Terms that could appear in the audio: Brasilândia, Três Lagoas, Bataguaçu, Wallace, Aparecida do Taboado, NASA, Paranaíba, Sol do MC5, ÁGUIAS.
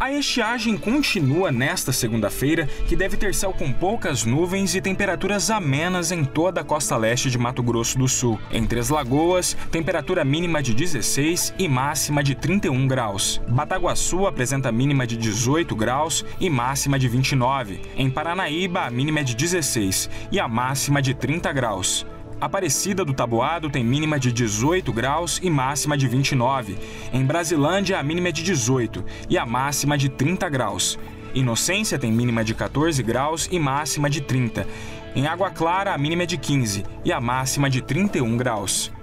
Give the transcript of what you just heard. A estiagem continua nesta segunda-feira, que deve ter céu com poucas nuvens e temperaturas amenas em toda a costa leste de Mato Grosso do Sul. Em Três Lagoas, temperatura mínima de 16 e máxima de 31 graus. Bataguaçu apresenta mínima de 18 graus e máxima de 29. Em Paranaíba, a mínima é de 16 e a máxima de 30 graus. Aparecida do Taboado tem mínima de 18 graus e máxima de 29. Em Brasilândia, a mínima é de 18 e a máxima de 30 graus. Inocência tem mínima de 14 graus e máxima de 30. Em Água Clara, a mínima é de 15 e a máxima de 31 graus.